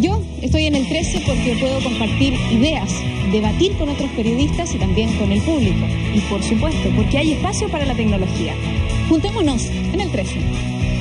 Yo estoy en el 13 porque puedo compartir ideas, debatir con otros periodistas y también con el público. Y por supuesto, porque hay espacio para la tecnología. Juntémonos en el 13.